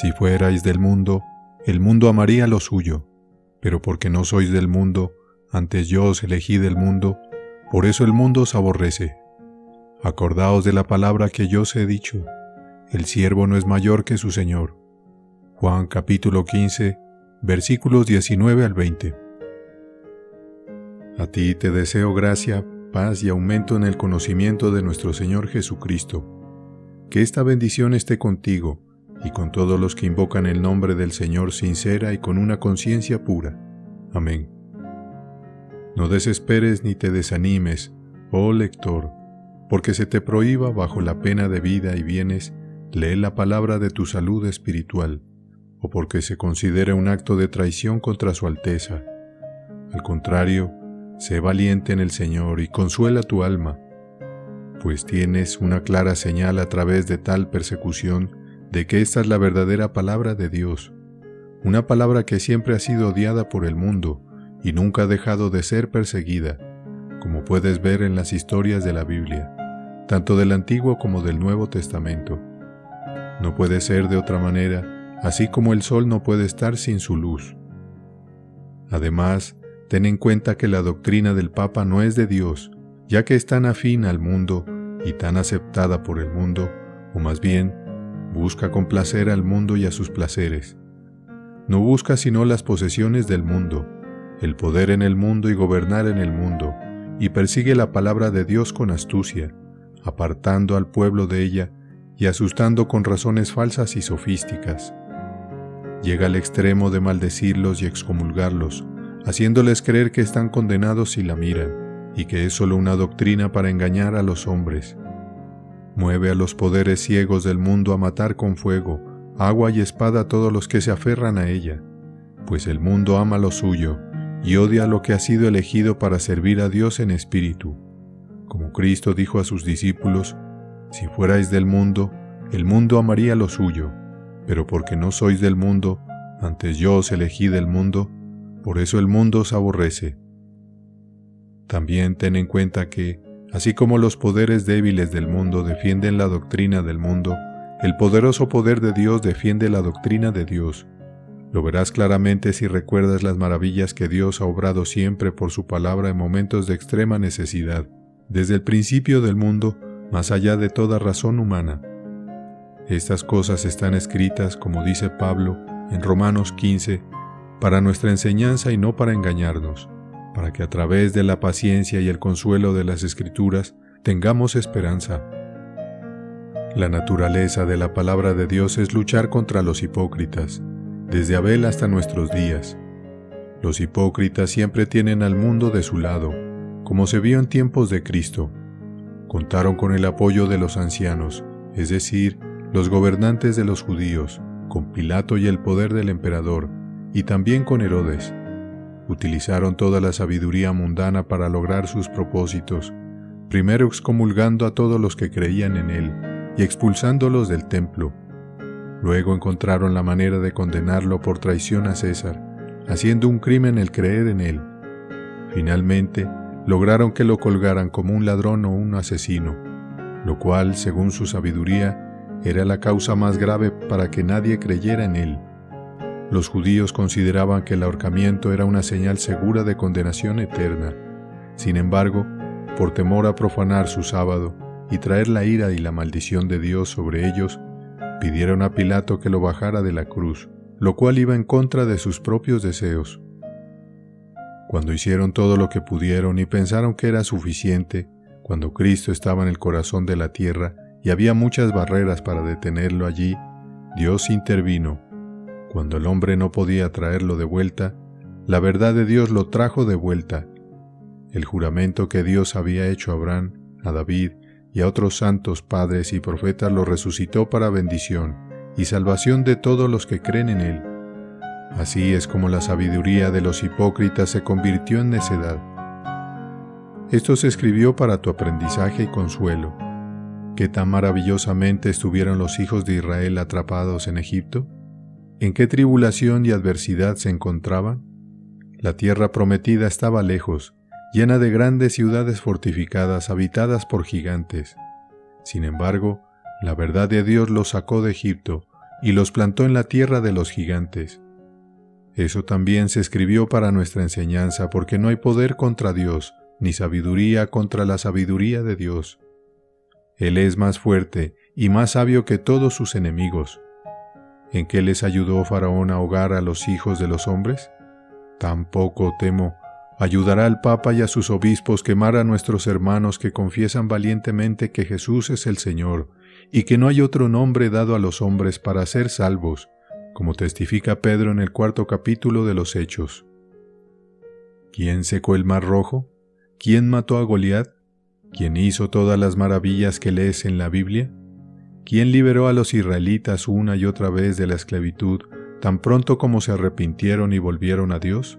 Si fuerais del mundo, el mundo amaría lo suyo, pero porque no sois del mundo, antes yo os elegí del mundo, por eso el mundo os aborrece. Acordaos de la palabra que yo os he dicho, el siervo no es mayor que su Señor. Juan capítulo 15, versículos 19 al 20. A ti te deseo gracia, paz y aumento en el conocimiento de nuestro Señor Jesucristo. Que esta bendición esté contigo y con todos los que invocan el nombre del Señor sincera y con una conciencia pura. Amén. No desesperes ni te desanimes, oh lector, porque se te prohíba bajo la pena de vida y bienes leer la palabra de tu salud espiritual, o porque se considere un acto de traición contra su Alteza. Al contrario, sé valiente en el Señor y consuela tu alma, pues tienes una clara señal a través de tal persecución de que esta es la verdadera palabra de Dios, una palabra que siempre ha sido odiada por el mundo y nunca ha dejado de ser perseguida, como puedes ver en las historias de la Biblia, tanto del Antiguo como del Nuevo Testamento. No puede ser de otra manera, así como el sol no puede estar sin su luz. Además, ten en cuenta que la doctrina del Papa no es de Dios, ya que es tan afín al mundo y tan aceptada por el mundo, o más bien, busca complacer al mundo y a sus placeres. No busca sino las posesiones del mundo, el poder en el mundo y gobernar en el mundo, y persigue la palabra de Dios con astucia, apartando al pueblo de ella y asustando con razones falsas y sofísticas. Llega al extremo de maldecirlos y excomulgarlos, haciéndoles creer que están condenados si la miran, y que es solo una doctrina para engañar a los hombres. Mueve a los poderes ciegos del mundo a matar con fuego, agua y espada a todos los que se aferran a ella, pues el mundo ama lo suyo y odia lo que ha sido elegido para servir a Dios en espíritu. Como Cristo dijo a sus discípulos, si fuerais del mundo, el mundo amaría lo suyo, pero porque no sois del mundo, antes yo os elegí del mundo, por eso el mundo os aborrece. También ten en cuenta que, así como los poderes débiles del mundo defienden la doctrina del mundo, el poderoso poder de Dios defiende la doctrina de Dios. Lo verás claramente si recuerdas las maravillas que Dios ha obrado siempre por su palabra en momentos de extrema necesidad, desde el principio del mundo, más allá de toda razón humana. Estas cosas están escritas, como dice Pablo, en Romanos 15, para nuestra enseñanza y no para engañarnos, para que a través de la paciencia y el consuelo de las Escrituras tengamos esperanza. La naturaleza de la palabra de Dios es luchar contra los hipócritas, desde Abel hasta nuestros días. Los hipócritas siempre tienen al mundo de su lado, como se vio en tiempos de Cristo. Contaron con el apoyo de los ancianos, es decir, los gobernantes de los judíos, con Pilato y el poder del emperador, y también con Herodes. Utilizaron toda la sabiduría mundana para lograr sus propósitos, primero excomulgando a todos los que creían en él y expulsándolos del templo. Luego encontraron la manera de condenarlo por traición a César, haciendo un crimen el creer en él. Finalmente, lograron que lo colgaran como un ladrón o un asesino, lo cual, según su sabiduría, era la causa más grave para que nadie creyera en él. Los judíos consideraban que el ahorcamiento era una señal segura de condenación eterna. Sin embargo, por temor a profanar su sábado y traer la ira y la maldición de Dios sobre ellos, pidieron a Pilato que lo bajara de la cruz, lo cual iba en contra de sus propios deseos. Cuando hicieron todo lo que pudieron y pensaron que era suficiente, cuando Cristo estaba en el corazón de la tierra y había muchas barreras para detenerlo allí, Dios intervino. Cuando el hombre no podía traerlo de vuelta, la verdad de Dios lo trajo de vuelta. El juramento que Dios había hecho a Abraham, a David y a otros santos padres y profetas lo resucitó para bendición y salvación de todos los que creen en él. Así es como la sabiduría de los hipócritas se convirtió en necedad. Esto se escribió para tu aprendizaje y consuelo. ¿Qué tan maravillosamente estuvieron los hijos de Israel atrapados en Egipto? ¿En qué tribulación y adversidad se encontraban? La tierra prometida estaba lejos, llena de grandes ciudades fortificadas habitadas por gigantes. Sin embargo, la verdad de Dios los sacó de Egipto y los plantó en la tierra de los gigantes. Eso también se escribió para nuestra enseñanza, porque no hay poder contra Dios, ni sabiduría contra la sabiduría de Dios. Él es más fuerte y más sabio que todos sus enemigos. ¿En qué les ayudó Faraón a ahogar a los hijos de los hombres? Tampoco, temo, ayudará al Papa y a sus obispos quemar a nuestros hermanos que confiesan valientemente que Jesús es el Señor, y que no hay otro nombre dado a los hombres para ser salvos, como testifica Pedro en el 4.º capítulo de los Hechos. ¿Quién secó el Mar Rojo? ¿Quién mató a Goliat? ¿Quién hizo todas las maravillas que lees en la Biblia? ¿Quién liberó a los israelitas una y otra vez de la esclavitud, tan pronto como se arrepintieron y volvieron a Dios?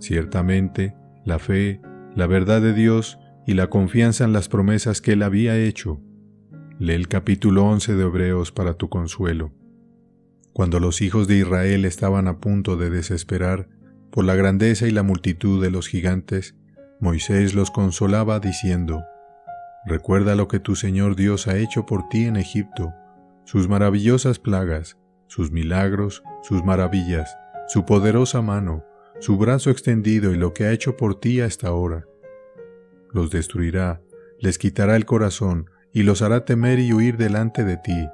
Ciertamente, la fe, la verdad de Dios y la confianza en las promesas que Él había hecho. Lee el capítulo 11 de Hebreos para tu consuelo. Cuando los hijos de Israel estaban a punto de desesperar por la grandeza y la multitud de los gigantes, Moisés los consolaba diciendo: «Recuerda lo que tu Señor Dios ha hecho por ti en Egipto, sus maravillosas plagas, sus milagros, sus maravillas, su poderosa mano, su brazo extendido y lo que ha hecho por ti hasta ahora. Los destruirá, les quitará el corazón y los hará temer y huir delante de ti.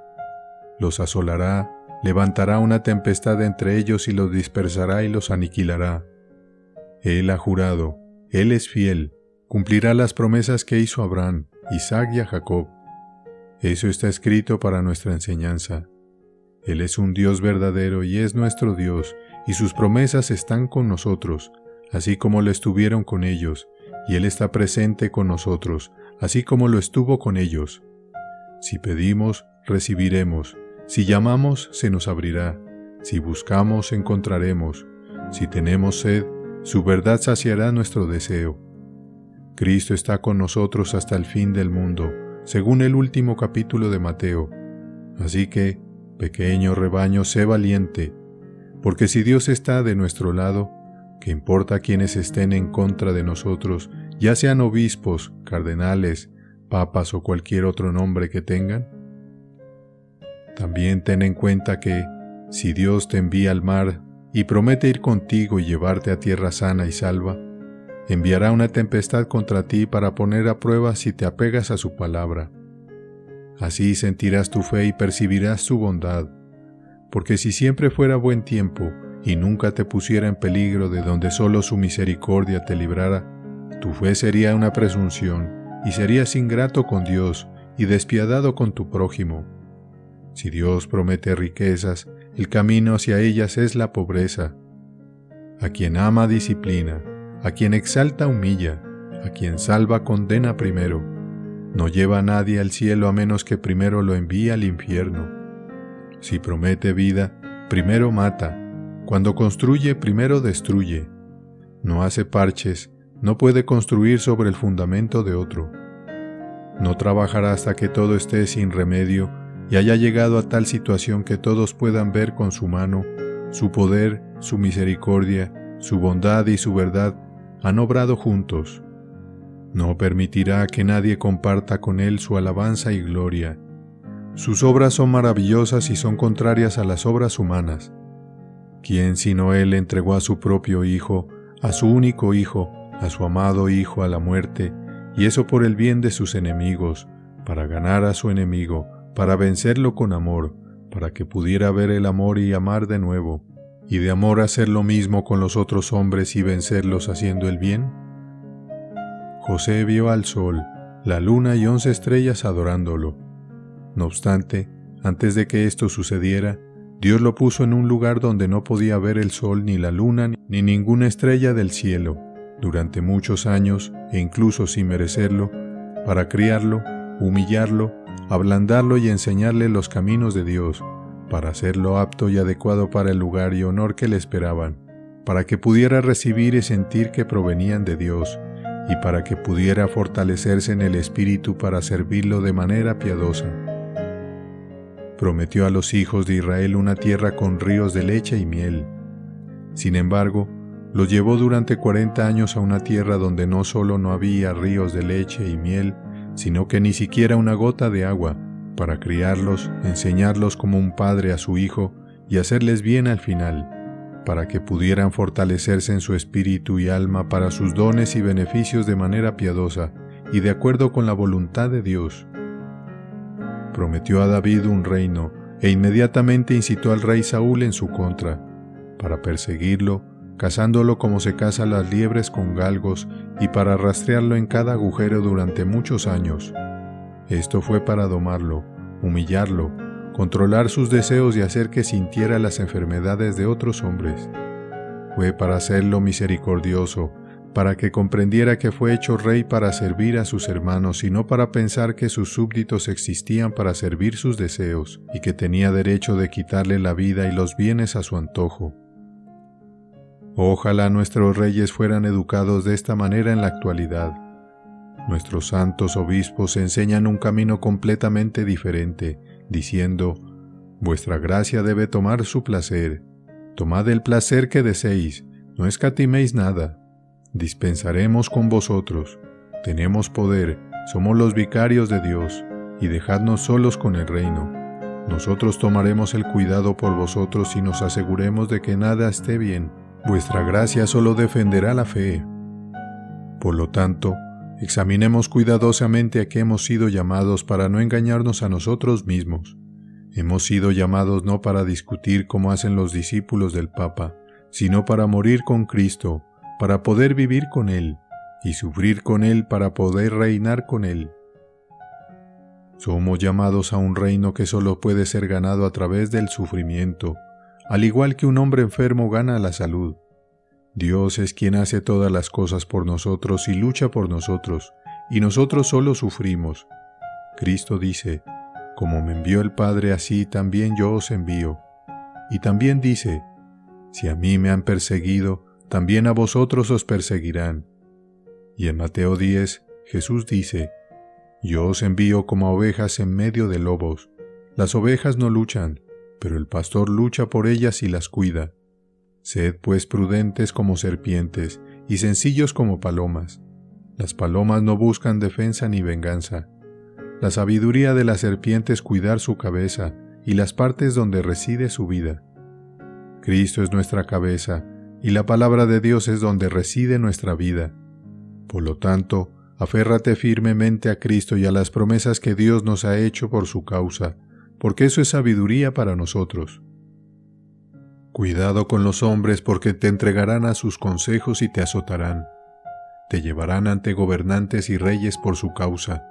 Los asolará, levantará una tempestad entre ellos y los dispersará y los aniquilará. Él ha jurado, Él es fiel, cumplirá las promesas que hizo a Abraham, Isaac y a Jacob. Eso está escrito para nuestra enseñanza. Él es un Dios verdadero y es nuestro Dios, y sus promesas están con nosotros, así como lo estuvieron con ellos, y Él está presente con nosotros, así como lo estuvo con ellos. Si pedimos, recibiremos. Si llamamos, se nos abrirá. Si buscamos, encontraremos. Si tenemos sed, su verdad saciará nuestro deseo. Cristo está con nosotros hasta el fin del mundo, según el último capítulo de Mateo. Así que, pequeño rebaño, sé valiente, porque si Dios está de nuestro lado, ¿qué importa quienes estén en contra de nosotros, ya sean obispos, cardenales, papas o cualquier otro nombre que tengan? También ten en cuenta que, si Dios te envía al mar y promete ir contigo y llevarte a tierra sana y salva, enviará una tempestad contra ti para poner a prueba si te apegas a su palabra. Así sentirás tu fe y percibirás su bondad, porque si siempre fuera buen tiempo y nunca te pusiera en peligro de donde solo su misericordia te librara, tu fe sería una presunción y serías ingrato con Dios y despiadado con tu prójimo. Si Dios promete riquezas, el camino hacia ellas es la pobreza. A quien ama disciplina, a quien exalta humilla, a quien salva condena primero. No lleva a nadie al cielo a menos que primero lo envíe al infierno. Si promete vida, primero mata. Cuando construye, primero destruye. No hace parches, no puede construir sobre el fundamento de otro. No trabajará hasta que todo esté sin remedio y haya llegado a tal situación que todos puedan ver con su mano, su poder, su misericordia, su bondad y su verdad han obrado juntos. No permitirá que nadie comparta con él su alabanza y gloria. Sus obras son maravillosas y son contrarias a las obras humanas. ¿Quién sino él entregó a su propio Hijo, a su único Hijo, a su amado Hijo a la muerte, y eso por el bien de sus enemigos, para ganar a su enemigo, para vencerlo con amor, para que pudiera ver el amor y amar de nuevo, y de amor hacer lo mismo con los otros hombres y vencerlos haciendo el bien? José vio al sol, la luna y 11 estrellas adorándolo. No obstante, antes de que esto sucediera, Dios lo puso en un lugar donde no podía ver el sol ni la luna ni ninguna estrella del cielo, durante muchos años e incluso sin merecerlo, para criarlo, humillarlo, ablandarlo y enseñarle los caminos de Dios, para hacerlo apto y adecuado para el lugar y honor que le esperaban, para que pudiera recibir y sentir que provenían de Dios, y para que pudiera fortalecerse en el Espíritu para servirlo de manera piadosa. Prometió a los hijos de Israel una tierra con ríos de leche y miel. Sin embargo, los llevó durante 40 años a una tierra donde no solo no había ríos de leche y miel, sino que ni siquiera una gota de agua, para criarlos, enseñarlos como un padre a su hijo y hacerles bien al final, para que pudieran fortalecerse en su espíritu y alma para sus dones y beneficios de manera piadosa y de acuerdo con la voluntad de Dios. Prometió a David un reino e inmediatamente incitó al rey Saúl en su contra, para perseguirlo, cazándolo como se cazan las liebres con galgos y para rastrearlo en cada agujero durante muchos años. Esto fue para domarlo, humillarlo, controlar sus deseos y hacer que sintiera las enfermedades de otros hombres. Fue para hacerlo misericordioso, para que comprendiera que fue hecho rey para servir a sus hermanos y no para pensar que sus súbditos existían para servir sus deseos y que tenía derecho de quitarle la vida y los bienes a su antojo. Ojalá nuestros reyes fueran educados de esta manera en la actualidad. Nuestros santos obispos enseñan un camino completamente diferente, diciendo: «Vuestra gracia debe tomar su placer. Tomad el placer que deseéis, no escatiméis nada. Dispensaremos con vosotros. Tenemos poder, somos los vicarios de Dios, y dejadnos solos con el reino. Nosotros tomaremos el cuidado por vosotros y nos aseguremos de que nada esté bien. Vuestra gracia solo defenderá la fe». Por lo tanto, examinemos cuidadosamente a qué hemos sido llamados para no engañarnos a nosotros mismos. Hemos sido llamados no para discutir como hacen los discípulos del Papa, sino para morir con Cristo, para poder vivir con Él, y sufrir con Él para poder reinar con Él. Somos llamados a un reino que solo puede ser ganado a través del sufrimiento, al igual que un hombre enfermo gana la salud. Dios es quien hace todas las cosas por nosotros y lucha por nosotros, y nosotros solo sufrimos. Cristo dice: «Como me envió el Padre, así también yo os envío». Y también dice: «Si a mí me han perseguido, también a vosotros os perseguirán». Y en Mateo 10, Jesús dice: «Yo os envío como ovejas en medio de lobos. Las ovejas no luchan, pero el pastor lucha por ellas y las cuida. Sed pues prudentes como serpientes y sencillos como palomas. Las palomas no buscan defensa ni venganza. La sabiduría de la serpiente es cuidar su cabeza y las partes donde reside su vida». Cristo es nuestra cabeza y la palabra de Dios es donde reside nuestra vida. Por lo tanto, aférrate firmemente a Cristo y a las promesas que Dios nos ha hecho por su causa, porque eso es sabiduría para nosotros. Cuidado con los hombres, porque te entregarán a sus consejos y te azotarán. Te llevarán ante gobernantes y reyes por su causa.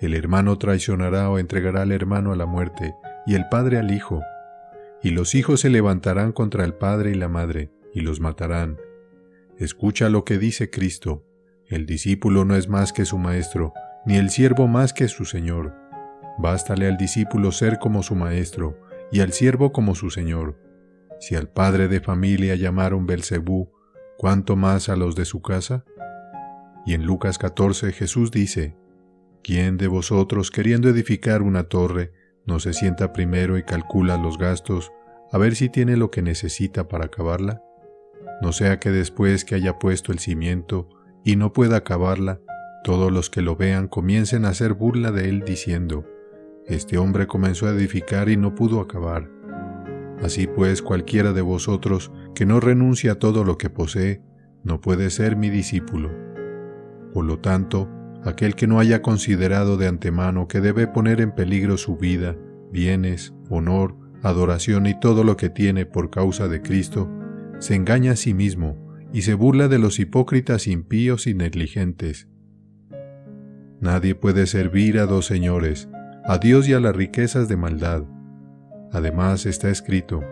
El hermano traicionará o entregará al hermano a la muerte, y el padre al hijo. Y los hijos se levantarán contra el padre y la madre, y los matarán. Escucha lo que dice Cristo: «El discípulo no es más que su maestro, ni el siervo más que su señor. Bástale al discípulo ser como su maestro, y al siervo como su señor. Si al padre de familia llamaron Belcebú, ¿cuánto más a los de su casa?». Y en Lucas 14, Jesús dice: «¿Quién de vosotros, queriendo edificar una torre, no se sienta primero y calcula los gastos, a ver si tiene lo que necesita para acabarla? No sea que después que haya puesto el cimiento y no pueda acabarla, todos los que lo vean comiencen a hacer burla de él, diciendo: «Este hombre comenzó a edificar y no pudo acabar». Así pues, cualquiera de vosotros que no renuncie a todo lo que posee, no puede ser mi discípulo». Por lo tanto, aquel que no haya considerado de antemano que debe poner en peligro su vida, bienes, honor, adoración y todo lo que tiene por causa de Cristo, se engaña a sí mismo y se burla de los hipócritas impíos y negligentes. Nadie puede servir a dos señores, a Dios y a las riquezas de maldad. Además está escrito: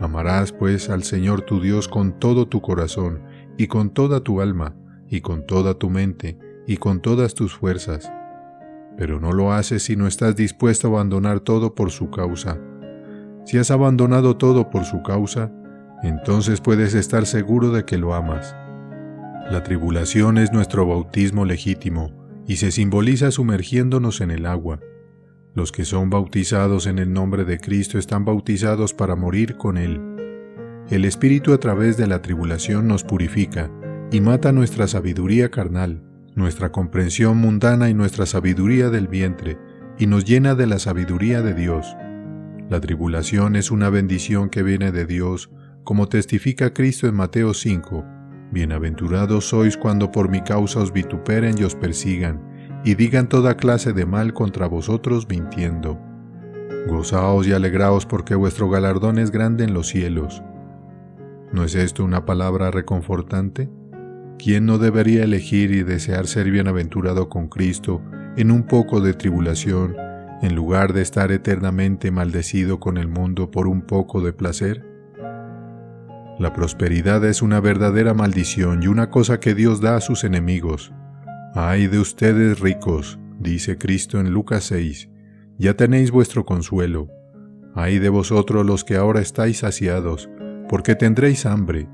«Amarás pues al Señor tu Dios con todo tu corazón, y con toda tu alma, y con toda tu mente, y con todas tus fuerzas». Pero no lo haces si no estás dispuesto a abandonar todo por su causa. Si has abandonado todo por su causa, entonces puedes estar seguro de que lo amas. La tribulación es nuestro bautismo legítimo, y se simboliza sumergiéndonos en el agua. Los que son bautizados en el nombre de Cristo están bautizados para morir con Él. El Espíritu a través de la tribulación nos purifica y mata nuestra sabiduría carnal, nuestra comprensión mundana y nuestra sabiduría del vientre, y nos llena de la sabiduría de Dios. La tribulación es una bendición que viene de Dios, como testifica Cristo en Mateo 5. Bienaventurados sois cuando por mi causa os vituperen y os persigan, y digan toda clase de mal contra vosotros mintiendo. Gozaos y alegraos porque vuestro galardón es grande en los cielos. ¿No es esto una palabra reconfortante? ¿Quién no debería elegir y desear ser bienaventurado con Cristo en un poco de tribulación, en lugar de estar eternamente maldecido con el mundo por un poco de placer? La prosperidad es una verdadera maldición y una cosa que Dios da a sus enemigos. ¡Ay de ustedes ricos!, dice Cristo en Lucas 6, ya tenéis vuestro consuelo. ¡Ay de vosotros los que ahora estáis saciados, porque tendréis hambre!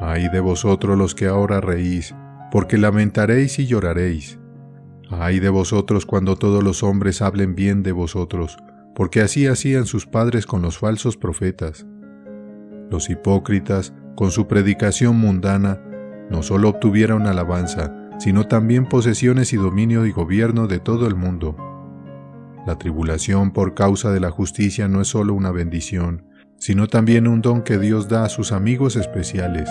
¡Ay de vosotros los que ahora reís, porque lamentaréis y lloraréis! ¡Ay de vosotros cuando todos los hombres hablen bien de vosotros, porque así hacían sus padres con los falsos profetas! Los hipócritas, con su predicación mundana, no solo obtuvieron alabanza, sino también posesiones y dominio y gobierno de todo el mundo. La tribulación por causa de la justicia no es solo una bendición, sino también un don que Dios da a sus amigos especiales.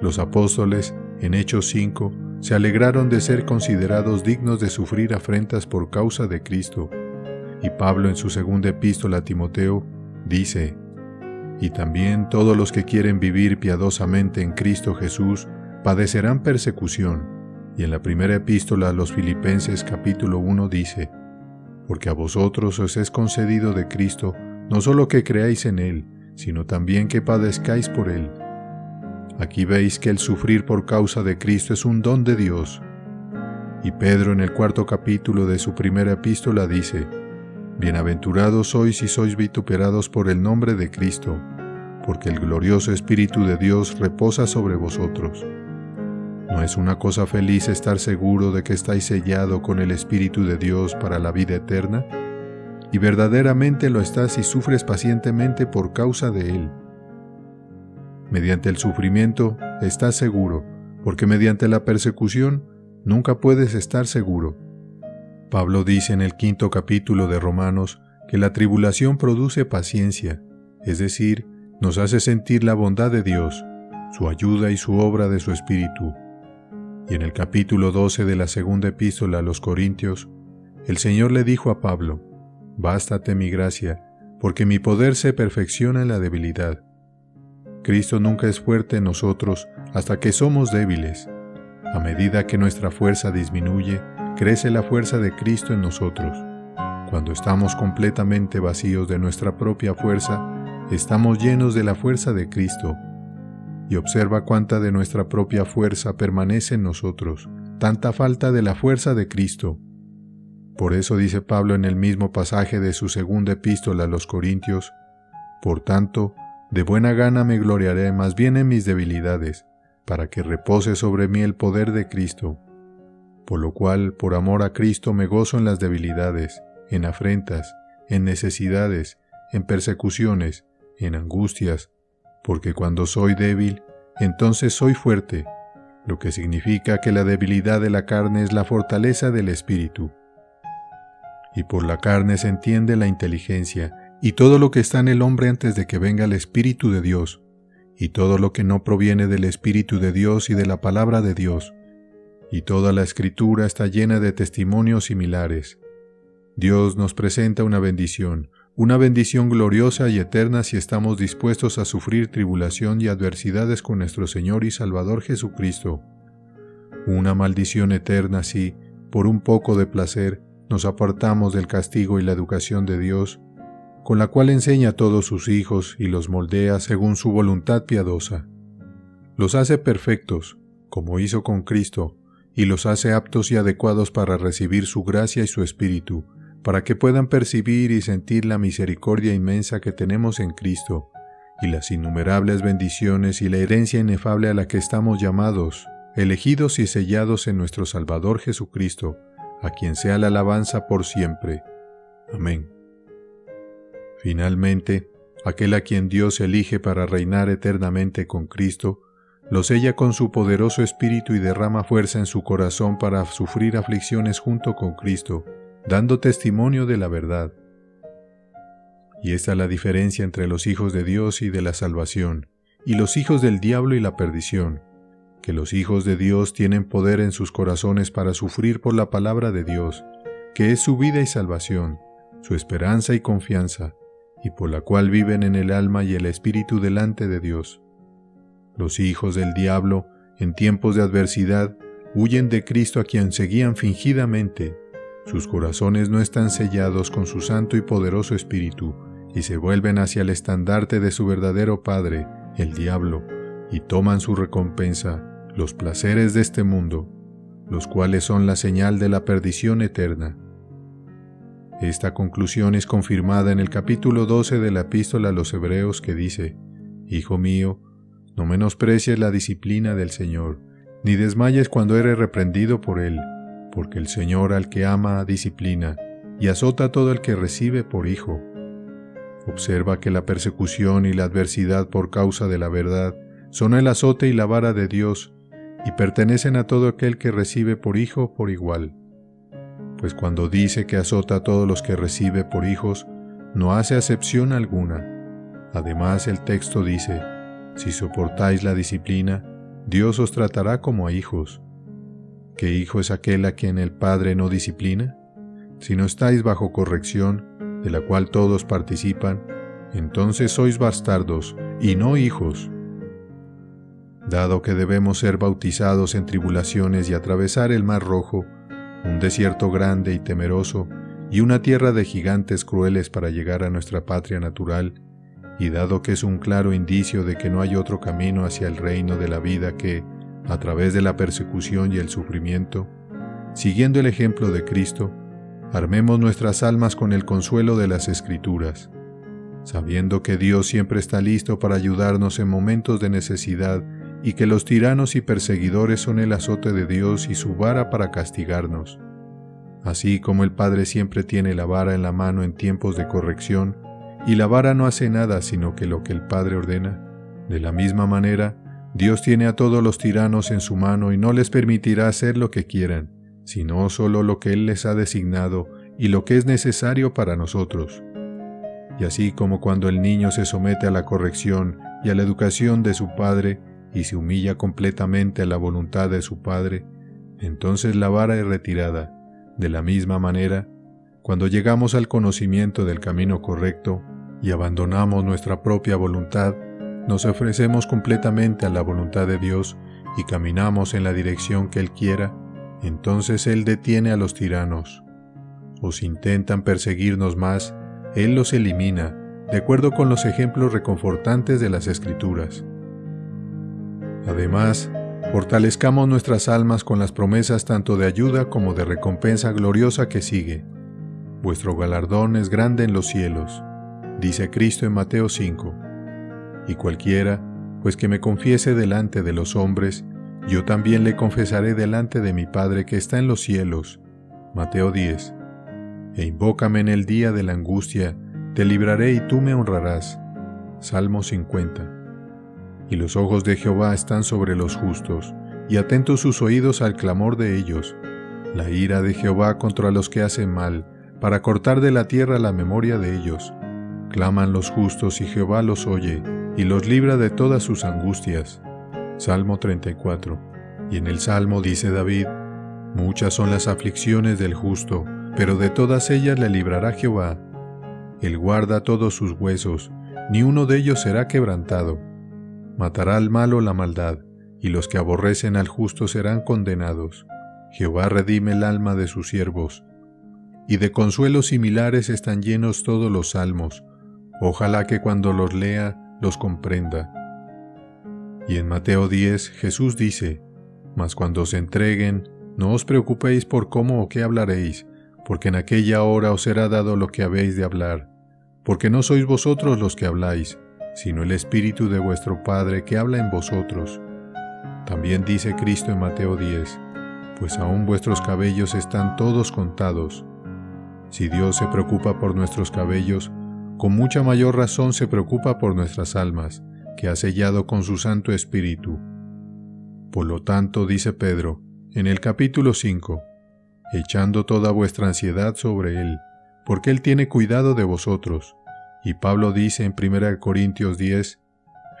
Los apóstoles, en Hechos 5, se alegraron de ser considerados dignos de sufrir afrentas por causa de Cristo. Y Pablo en su segunda epístola a Timoteo dice: y también todos los que quieren vivir piadosamente en Cristo Jesús padecerán persecución. Y en la primera epístola a los Filipenses capítulo 1 dice: porque a vosotros os es concedido de Cristo no solo que creáis en Él, sino también que padezcáis por Él. Aquí veis que el sufrir por causa de Cristo es un don de Dios. Y Pedro en el cuarto capítulo de su primera epístola dice: bienaventurados sois si sois vituperados por el nombre de Cristo, porque el glorioso Espíritu de Dios reposa sobre vosotros. ¿No es una cosa feliz estar seguro de que estáis sellado con el Espíritu de Dios para la vida eterna? Y verdaderamente lo estás si sufres pacientemente por causa de Él. Mediante el sufrimiento estás seguro, porque mediante la persecución nunca puedes estar seguro. Pablo dice en el quinto capítulo de Romanos que la tribulación produce paciencia, es decir, nos hace sentir la bondad de Dios, su ayuda y su obra de su Espíritu. Y en el capítulo 12 de la segunda epístola a los Corintios, el Señor le dijo a Pablo: bástate mi gracia, porque mi poder se perfecciona en la debilidad. Cristo nunca es fuerte en nosotros hasta que somos débiles. A medida que nuestra fuerza disminuye, crece la fuerza de Cristo en nosotros. Cuando estamos completamente vacíos de nuestra propia fuerza, estamos llenos de la fuerza de Cristo. Y observa cuánta de nuestra propia fuerza permanece en nosotros, tanta falta de la fuerza de Cristo. Por eso dice Pablo en el mismo pasaje de su segunda epístola a los Corintios: por tanto, de buena gana me gloriaré más bien en mis debilidades, para que repose sobre mí el poder de Cristo. Por lo cual, por amor a Cristo me gozo en las debilidades, en afrentas, en necesidades, en persecuciones, en angustias, porque cuando soy débil, entonces soy fuerte, lo que significa que la debilidad de la carne es la fortaleza del Espíritu. Y por la carne se entiende la inteligencia, y todo lo que está en el hombre antes de que venga el Espíritu de Dios, y todo lo que no proviene del Espíritu de Dios y de la palabra de Dios, y toda la Escritura está llena de testimonios similares. Dios nos presenta una bendición gloriosa y eterna si estamos dispuestos a sufrir tribulación y adversidades con nuestro Señor y Salvador Jesucristo. Una maldición eterna si, por un poco de placer, nos apartamos del castigo y la educación de Dios, con la cual enseña a todos sus hijos y los moldea según su voluntad piadosa. Los hace perfectos, como hizo con Cristo, y los hace aptos y adecuados para recibir su gracia y su Espíritu, para que puedan percibir y sentir la misericordia inmensa que tenemos en Cristo, y las innumerables bendiciones y la herencia inefable a la que estamos llamados, elegidos y sellados en nuestro Salvador Jesucristo, a quien sea la alabanza por siempre. Amén. Finalmente, aquel a quien Dios elige para reinar eternamente con Cristo, lo sella con su poderoso Espíritu y derrama fuerza en su corazón para sufrir aflicciones junto con Cristo, dando testimonio de la verdad. Y esta es la diferencia entre los hijos de Dios y de la salvación, y los hijos del diablo y la perdición, que los hijos de Dios tienen poder en sus corazones para sufrir por la palabra de Dios, que es su vida y salvación, su esperanza y confianza, y por la cual viven en el alma y el espíritu delante de Dios. Los hijos del diablo, en tiempos de adversidad, huyen de Cristo a quien seguían fingidamente. Sus corazones no están sellados con su santo y poderoso espíritu, y se vuelven hacia el estandarte de su verdadero padre, el diablo, y toman su recompensa, los placeres de este mundo, los cuales son la señal de la perdición eterna. Esta conclusión es confirmada en el capítulo 12 de la Epístola a los Hebreos, que dice: «Hijo mío, no menosprecies la disciplina del Señor, ni desmayes cuando eres reprendido por él. Porque el Señor al que ama disciplina, y azota a todo el que recibe por hijo». Observa que la persecución y la adversidad por causa de la verdad son el azote y la vara de Dios, y pertenecen a todo aquel que recibe por hijo por igual. Pues cuando dice que azota a todos los que recibe por hijos, no hace acepción alguna. Además, el texto dice: «Si soportáis la disciplina, Dios os tratará como a hijos». ¿Qué hijo es aquel a quien el Padre no disciplina? Si no estáis bajo corrección, de la cual todos participan, entonces sois bastardos y no hijos. Dado que debemos ser bautizados en tribulaciones y atravesar el Mar Rojo, un desierto grande y temeroso, y una tierra de gigantes crueles para llegar a nuestra patria natural, y dado que es un claro indicio de que no hay otro camino hacia el reino de la vida que, a través de la persecución y el sufrimiento, siguiendo el ejemplo de Cristo, armemos nuestras almas con el consuelo de las Escrituras, sabiendo que Dios siempre está listo para ayudarnos en momentos de necesidad y que los tiranos y perseguidores son el azote de Dios y su vara para castigarnos. Así como el Padre siempre tiene la vara en la mano en tiempos de corrección, y la vara no hace nada sino que lo que el Padre ordena, de la misma manera, Dios tiene a todos los tiranos en su mano y no les permitirá hacer lo que quieran, sino solo lo que Él les ha designado y lo que es necesario para nosotros. Y así como cuando el niño se somete a la corrección y a la educación de su padre y se humilla completamente a la voluntad de su padre, entonces la vara es retirada. De la misma manera, cuando llegamos al conocimiento del camino correcto y abandonamos nuestra propia voluntad, nos ofrecemos completamente a la voluntad de Dios y caminamos en la dirección que Él quiera, entonces Él detiene a los tiranos. O si intentan perseguirnos más, Él los elimina, de acuerdo con los ejemplos reconfortantes de las Escrituras. Además, fortalezcamos nuestras almas con las promesas tanto de ayuda como de recompensa gloriosa que sigue. Vuestro galardón es grande en los cielos, dice Cristo en Mateo 5. Y cualquiera, pues que me confiese delante de los hombres, yo también le confesaré delante de mi Padre que está en los cielos. Mateo 10. E invócame en el día de la angustia, te libraré y tú me honrarás. Salmo 50. Y los ojos de Jehová están sobre los justos, y atentos sus oídos al clamor de ellos. La ira de Jehová contra los que hacen mal, para cortar de la tierra la memoria de ellos. Claman los justos y Jehová los oye, y los libra de todas sus angustias. Salmo 34. Y en el Salmo dice David: «Muchas son las aflicciones del justo, pero de todas ellas le librará Jehová. Él guarda todos sus huesos, ni uno de ellos será quebrantado. Matará al malo la maldad, y los que aborrecen al justo serán condenados. Jehová redime el alma de sus siervos». Y de consuelos similares están llenos todos los salmos. Ojalá que cuando los lea, los comprenda. Y en Mateo 10, Jesús dice: «Mas cuando os entreguen, no os preocupéis por cómo o qué hablaréis, porque en aquella hora os será dado lo que habéis de hablar, porque no sois vosotros los que habláis, sino el Espíritu de vuestro Padre que habla en vosotros». También dice Cristo en Mateo 10: «Pues aún vuestros cabellos están todos contados». Si Dios se preocupa por nuestros cabellos, con mucha mayor razón se preocupa por nuestras almas, que ha sellado con su Santo Espíritu. Por lo tanto, dice Pedro, en el capítulo 5, echando toda vuestra ansiedad sobre Él, porque Él tiene cuidado de vosotros. Y Pablo dice en 1 Corintios 10,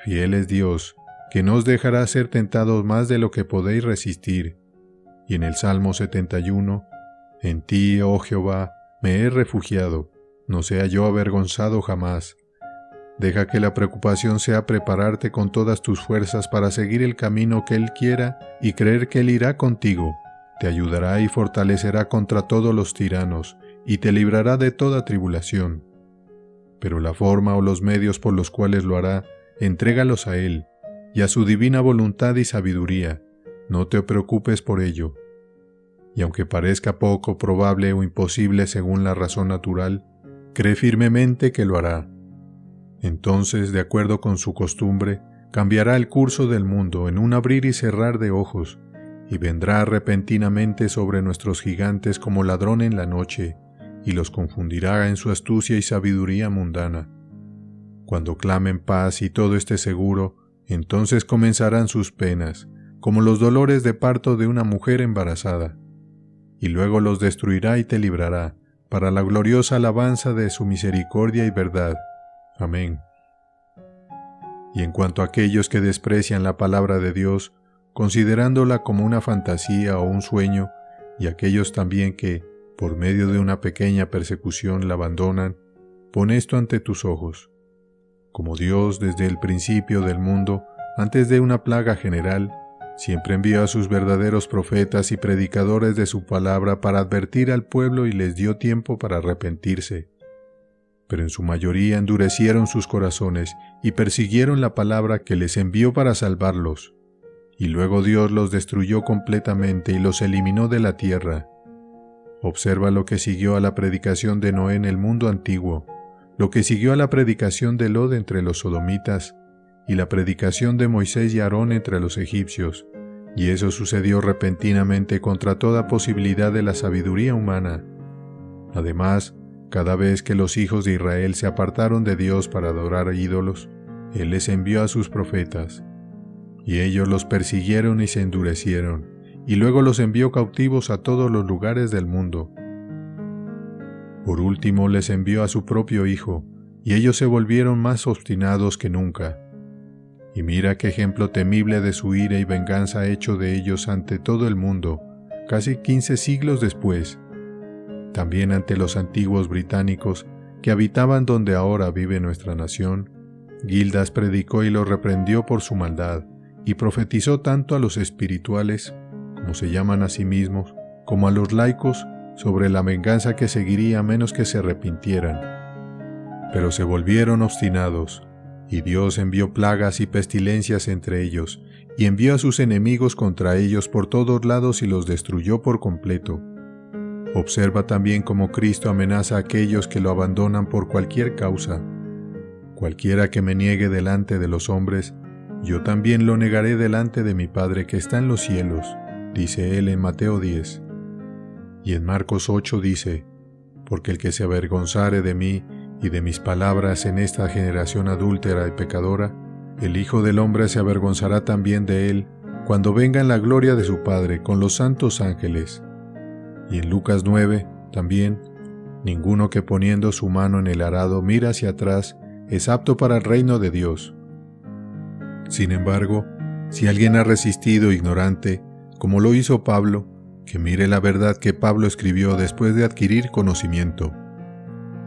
«Fiel es Dios, que no os dejará ser tentados más de lo que podéis resistir». Y en el Salmo 71, «En ti, oh Jehová, me he refugiado, no sea yo avergonzado jamás». Deja que la preocupación sea prepararte con todas tus fuerzas para seguir el camino que Él quiera y creer que Él irá contigo. Te ayudará y fortalecerá contra todos los tiranos, y te librará de toda tribulación. Pero la forma o los medios por los cuales lo hará, entrégalos a Él, y a su divina voluntad y sabiduría. No te preocupes por ello. Y aunque parezca poco probable o imposible según la razón natural, cree firmemente que lo hará. Entonces, de acuerdo con su costumbre, cambiará el curso del mundo en un abrir y cerrar de ojos, y vendrá repentinamente sobre nuestros gigantes como ladrón en la noche, y los confundirá en su astucia y sabiduría mundana. Cuando clamen paz y todo esté seguro, entonces comenzarán sus penas, como los dolores de parto de una mujer embarazada. Y luego los destruirá y te librará, para la gloriosa alabanza de su misericordia y verdad. Amén. Y en cuanto a aquellos que desprecian la palabra de Dios, considerándola como una fantasía o un sueño, y aquellos también que, por medio de una pequeña persecución, la abandonan, pon esto ante tus ojos. Como Dios, desde el principio del mundo, antes de una plaga general, siempre envió a sus verdaderos profetas y predicadores de su palabra para advertir al pueblo y les dio tiempo para arrepentirse. Pero en su mayoría endurecieron sus corazones y persiguieron la palabra que les envió para salvarlos. Y luego Dios los destruyó completamente y los eliminó de la tierra. Observa lo que siguió a la predicación de Noé en el mundo antiguo, lo que siguió a la predicación de Lot entre los sodomitas, y la predicación de Moisés y Aarón entre los egipcios. Y eso sucedió repentinamente contra toda posibilidad de la sabiduría humana. Además, cada vez que los hijos de Israel se apartaron de Dios para adorar ídolos, Él les envió a sus profetas. Y ellos los persiguieron y se endurecieron, y luego los envió cautivos a todos los lugares del mundo. Por último les envió a su propio Hijo, y ellos se volvieron más obstinados que nunca. Y mira qué ejemplo temible de su ira y venganza ha hecho de ellos ante todo el mundo, casi 15 siglos después. También ante los antiguos británicos que habitaban donde ahora vive nuestra nación, Gildas predicó y los reprendió por su maldad, y profetizó tanto a los espirituales, como se llaman a sí mismos, como a los laicos, sobre la venganza que seguiría a menos que se arrepintieran. Pero se volvieron obstinados, y Dios envió plagas y pestilencias entre ellos, y envió a sus enemigos contra ellos por todos lados y los destruyó por completo. Observa también cómo Cristo amenaza a aquellos que lo abandonan por cualquier causa. Cualquiera que me niegue delante de los hombres, yo también lo negaré delante de mi Padre que está en los cielos, dice Él en Mateo 10. Y en Marcos 8 dice, «Porque el que se avergonzare de mí y de mis palabras en esta generación adúltera y pecadora, el Hijo del Hombre se avergonzará también de él, cuando venga en la gloria de su Padre con los santos ángeles». Y en Lucas 9, también, «Ninguno que poniendo su mano en el arado mira hacia atrás es apto para el reino de Dios». Sin embargo, si alguien ha resistido ignorante, como lo hizo Pablo, que mire la verdad que Pablo escribió después de adquirir conocimiento.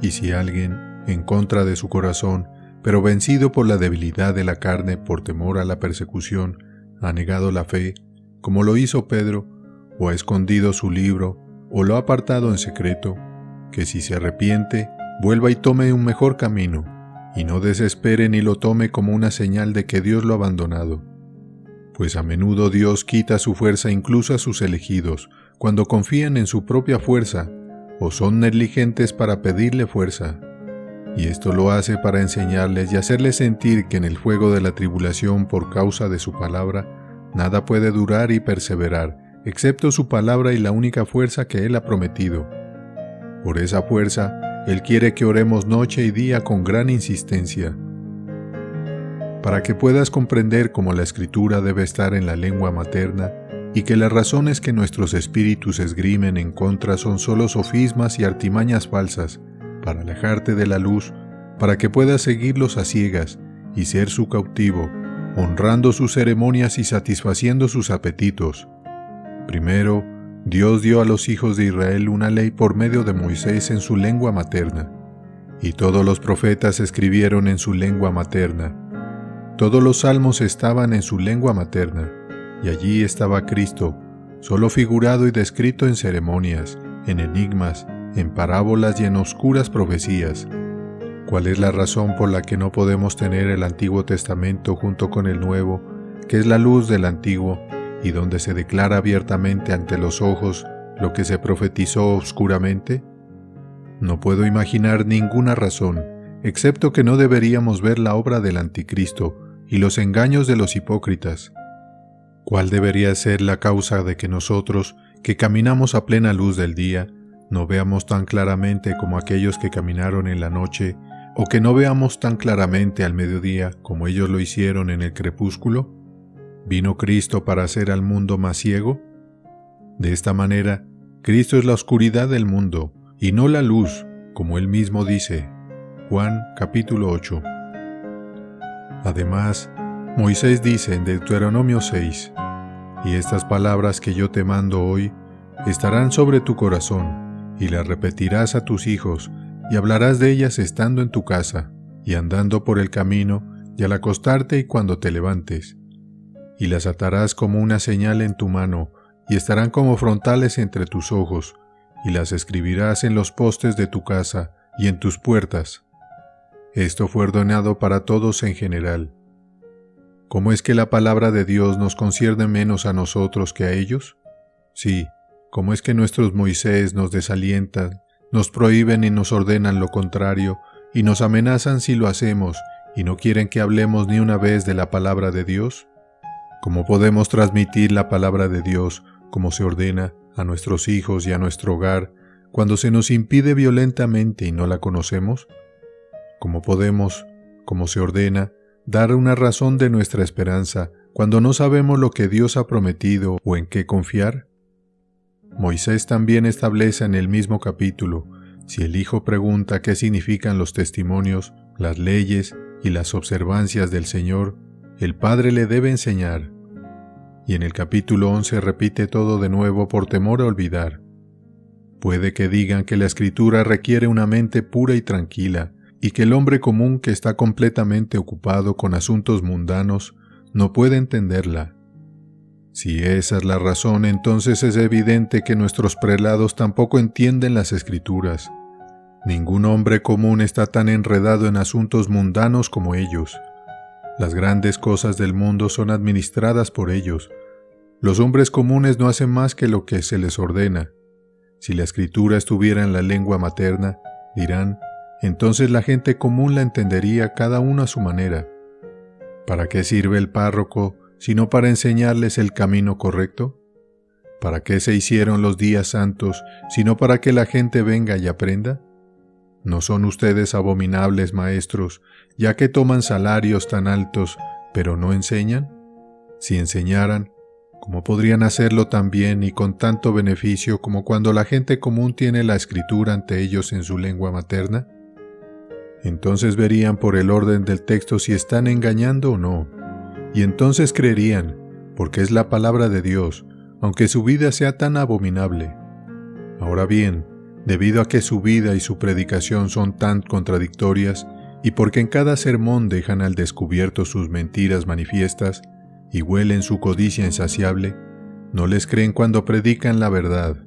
Y si alguien, en contra de su corazón, pero vencido por la debilidad de la carne por temor a la persecución, ha negado la fe, como lo hizo Pedro, o ha escondido su libro, o lo ha apartado en secreto, que si se arrepiente, vuelva y tome un mejor camino, y no desespere ni lo tome como una señal de que Dios lo ha abandonado. Pues a menudo Dios quita su fuerza incluso a sus elegidos, cuando confían en su propia fuerza, o son negligentes para pedirle fuerza. Y esto lo hace para enseñarles y hacerles sentir que en el fuego de la tribulación por causa de su palabra, nada puede durar y perseverar, excepto su palabra y la única fuerza que Él ha prometido. Por esa fuerza, Él quiere que oremos noche y día con gran insistencia. Para que puedas comprender cómo la Escritura debe estar en la lengua materna, y que las razones que nuestros espíritus esgrimen en contra son solo sofismas y artimañas falsas, para alejarte de la luz, para que puedas seguirlos a ciegas y ser su cautivo, honrando sus ceremonias y satisfaciendo sus apetitos. Primero, Dios dio a los hijos de Israel una ley por medio de Moisés en su lengua materna, y todos los profetas escribieron en su lengua materna. Todos los salmos estaban en su lengua materna, y allí estaba Cristo, solo figurado y descrito en ceremonias, en enigmas, en parábolas y en oscuras profecías. ¿Cuál es la razón por la que no podemos tener el Antiguo Testamento junto con el Nuevo, que es la luz del Antiguo, y donde se declara abiertamente ante los ojos lo que se profetizó oscuramente? No puedo imaginar ninguna razón, excepto que no deberíamos ver la obra del Anticristo y los engaños de los hipócritas. ¿Cuál debería ser la causa de que nosotros, que caminamos a plena luz del día, no veamos tan claramente como aquellos que caminaron en la noche, o que no veamos tan claramente al mediodía como ellos lo hicieron en el crepúsculo? ¿Vino Cristo para hacer al mundo más ciego? De esta manera, Cristo es la oscuridad del mundo, y no la luz, como él mismo dice. Juan capítulo 8. Además, Moisés dice en Deuteronomio 6, «Y estas palabras que yo te mando hoy estarán sobre tu corazón, y las repetirás a tus hijos, y hablarás de ellas estando en tu casa, y andando por el camino, y al acostarte y cuando te levantes. Y las atarás como una señal en tu mano, y estarán como frontales entre tus ojos, y las escribirás en los postes de tu casa y en tus puertas». Esto fue ordenado para todos en general. ¿Cómo es que la palabra de Dios nos concierne menos a nosotros que a ellos? Sí, ¿cómo es que nuestros Moisés nos desalientan, nos prohíben y nos ordenan lo contrario, y nos amenazan si lo hacemos, y no quieren que hablemos ni una vez de la palabra de Dios? ¿Cómo podemos transmitir la palabra de Dios, como se ordena, a nuestros hijos y a nuestro hogar, cuando se nos impide violentamente y no la conocemos? ¿Cómo podemos, como se ordena, dar una razón de nuestra esperanza cuando no sabemos lo que Dios ha prometido o en qué confiar? Moisés también establece en el mismo capítulo, si el hijo pregunta qué significan los testimonios, las leyes y las observancias del Señor, el padre le debe enseñar. Y en el capítulo 11 repite todo de nuevo por temor a olvidar. Puede que digan que la escritura requiere una mente pura y tranquila, y que el hombre común que está completamente ocupado con asuntos mundanos no puede entenderla. Si esa es la razón, entonces es evidente que nuestros prelados tampoco entienden las escrituras. Ningún hombre común está tan enredado en asuntos mundanos como ellos. Las grandes cosas del mundo son administradas por ellos. Los hombres comunes no hacen más que lo que se les ordena. Si la escritura estuviera en la lengua materna, dirán, entonces la gente común la entendería cada uno a su manera. ¿Para qué sirve el párroco, sino para enseñarles el camino correcto? ¿Para qué se hicieron los días santos, sino para que la gente venga y aprenda? ¿No son ustedes abominables maestros, ya que toman salarios tan altos, pero no enseñan? Si enseñaran, ¿cómo podrían hacerlo tan bien y con tanto beneficio como cuando la gente común tiene la escritura ante ellos en su lengua materna? Entonces verían por el orden del texto si están engañando o no, y entonces creerían, porque es la palabra de Dios, aunque su vida sea tan abominable. Ahora bien, debido a que su vida y su predicación son tan contradictorias, y porque en cada sermón dejan al descubierto sus mentiras manifiestas, y huelen su codicia insaciable, no les creen cuando predican la verdad.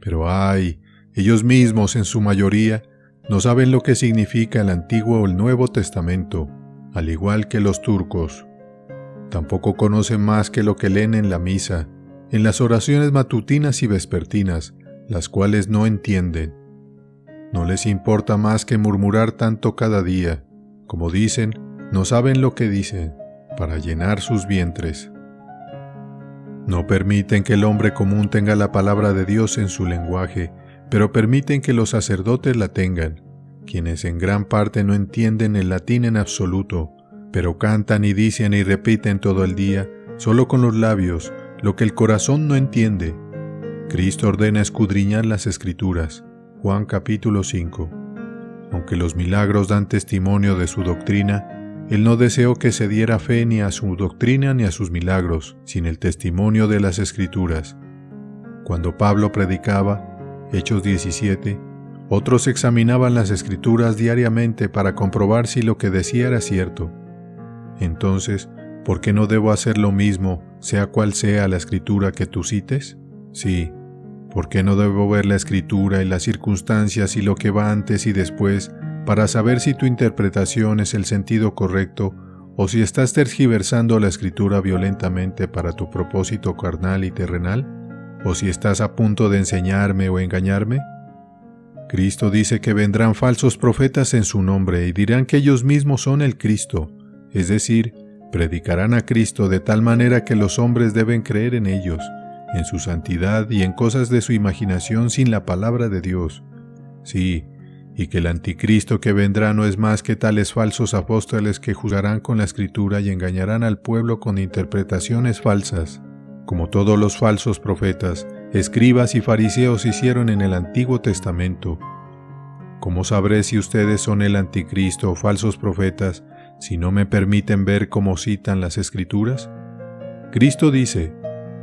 Pero ¡ay! Ellos mismos, en su mayoría, no saben lo que significa el Antiguo o el Nuevo Testamento, al igual que los turcos. Tampoco conocen más que lo que leen en la misa, en las oraciones matutinas y vespertinas, las cuales no entienden. No les importa más que murmurar tanto cada día, como dicen, no saben lo que dicen, para llenar sus vientres. No permiten que el hombre común tenga la palabra de Dios en su lenguaje, pero permiten que los sacerdotes la tengan, quienes en gran parte no entienden el latín en absoluto, pero cantan y dicen y repiten todo el día, solo con los labios, lo que el corazón no entiende. Cristo ordena escudriñar las Escrituras, Juan capítulo 5. Aunque los milagros dan testimonio de su doctrina, Él no deseó que se diera fe ni a su doctrina ni a sus milagros, sin el testimonio de las Escrituras. Cuando Pablo predicaba, Hechos 17, otros examinaban las Escrituras diariamente para comprobar si lo que decía era cierto. Entonces, ¿por qué no debo hacer lo mismo, sea cual sea la Escritura que tú cites? Sí, ¿por qué no debo ver la Escritura y las circunstancias y lo que va antes y después para saber si tu interpretación es el sentido correcto o si estás tergiversando la Escritura violentamente para tu propósito carnal y terrenal? ¿O si estás a punto de enseñarme o engañarme? Cristo dice que vendrán falsos profetas en su nombre y dirán que ellos mismos son el Cristo, es decir, predicarán a Cristo de tal manera que los hombres deben creer en ellos, en su santidad y en cosas de su imaginación sin la palabra de Dios. Sí, y que el anticristo que vendrá no es más que tales falsos apóstoles que juzgarán con la Escritura y engañarán al pueblo con interpretaciones falsas. Como todos los falsos profetas, escribas y fariseos hicieron en el Antiguo Testamento. ¿Cómo sabré si ustedes son el anticristo o falsos profetas si no me permiten ver cómo citan las Escrituras? Cristo dice,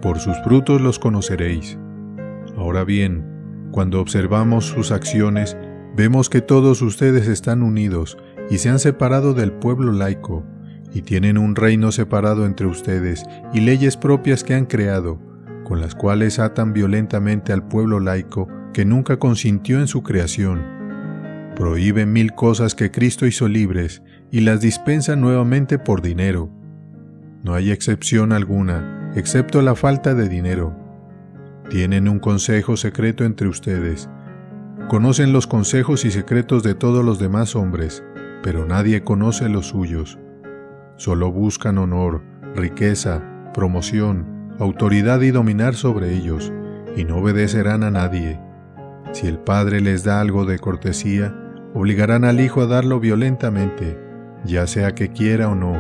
por sus frutos los conoceréis. Ahora bien, cuando observamos sus acciones, vemos que todos ustedes están unidos y se han separado del pueblo laico, y tienen un reino separado entre ustedes y leyes propias que han creado, con las cuales atan violentamente al pueblo laico que nunca consintió en su creación. Prohíben 1000 cosas que Cristo hizo libres y las dispensan nuevamente por dinero. No hay excepción alguna, excepto la falta de dinero. Tienen un consejo secreto entre ustedes. Conocen los consejos y secretos de todos los demás hombres, pero nadie conoce los suyos. Solo buscan honor, riqueza, promoción, autoridad y dominar sobre ellos, y no obedecerán a nadie. Si el Padre les da algo de cortesía, obligarán al Hijo a darlo violentamente, ya sea que quiera o no,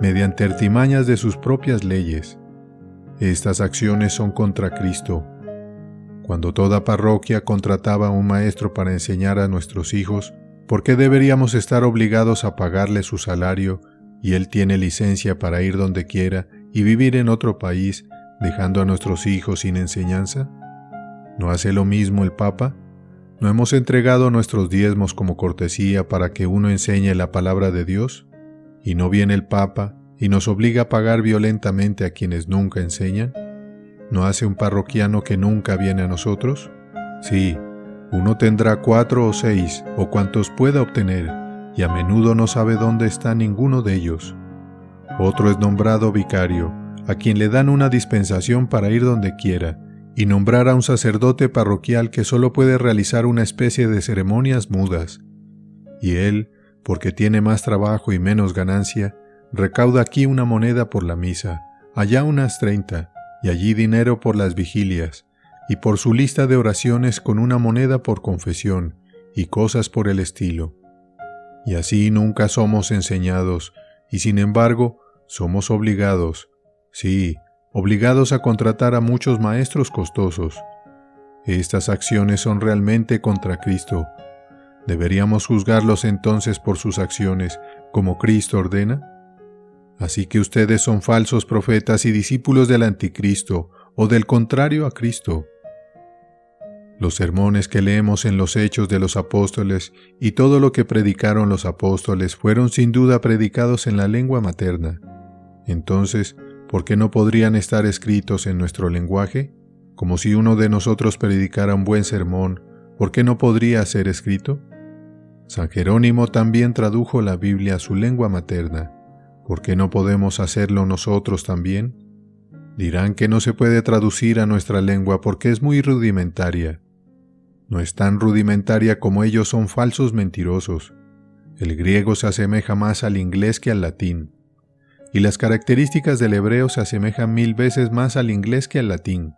mediante artimañas de sus propias leyes. Estas acciones son contra Cristo. Cuando toda parroquia contrataba a un maestro para enseñar a nuestros hijos, ¿por qué deberíamos estar obligados a pagarle su salario y él tiene licencia para ir donde quiera y vivir en otro país, dejando a nuestros hijos sin enseñanza? ¿No hace lo mismo el Papa? ¿No hemos entregado nuestros diezmos como cortesía para que uno enseñe la palabra de Dios? ¿Y no viene el Papa y nos obliga a pagar violentamente a quienes nunca enseñan? ¿No hace un parroquiano que nunca viene a nosotros? Sí, uno tendrá 4 o 6, o cuantos pueda obtener, y a menudo no sabe dónde está ninguno de ellos. Otro es nombrado vicario, a quien le dan una dispensación para ir donde quiera, y nombrar a un sacerdote parroquial que solo puede realizar una especie de ceremonias mudas. Y él, porque tiene más trabajo y menos ganancia, recauda aquí una moneda por la misa, allá unas 30, y allí dinero por las vigilias, y por su lista de oraciones con una moneda por confesión, y cosas por el estilo. Y así nunca somos enseñados, y sin embargo, somos obligados, sí, obligados a contratar a muchos maestros costosos. Estas acciones son realmente contra Cristo. ¿Deberíamos juzgarlos entonces por sus acciones, como Cristo ordena? Así que ustedes son falsos profetas y discípulos del anticristo, o del contrario a Cristo. Los sermones que leemos en los Hechos de los Apóstoles y todo lo que predicaron los apóstoles fueron sin duda predicados en la lengua materna. Entonces, ¿por qué no podrían estar escritos en nuestro lenguaje? Como si uno de nosotros predicara un buen sermón, ¿por qué no podría ser escrito? San Jerónimo también tradujo la Biblia a su lengua materna. ¿Por qué no podemos hacerlo nosotros también? Dirán que no se puede traducir a nuestra lengua porque es muy rudimentaria. No es tan rudimentaria como ellos son falsos mentirosos. El griego se asemeja más al inglés que al latín. Y las características del hebreo se asemejan 1000 veces más al inglés que al latín.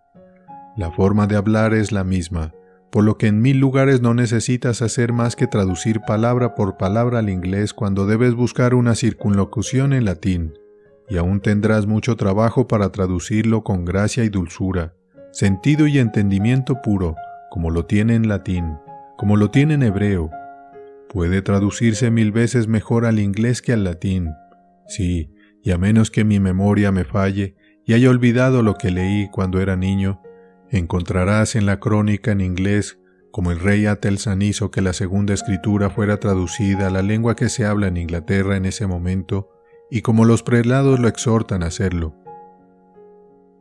La forma de hablar es la misma, por lo que en 1000 lugares no necesitas hacer más que traducir palabra por palabra al inglés cuando debes buscar una circunlocución en latín, y aún tendrás mucho trabajo para traducirlo con gracia y dulzura, sentido y entendimiento puro, como lo tiene en latín, como lo tiene en hebreo. Puede traducirse 1000 veces mejor al inglés que al latín. Sí, y a menos que mi memoria me falle y haya olvidado lo que leí cuando era niño, encontrarás en la crónica en inglés como el rey Atelsan hizo que la segunda escritura fuera traducida a la lengua que se habla en Inglaterra en ese momento, y como los prelados lo exhortan a hacerlo.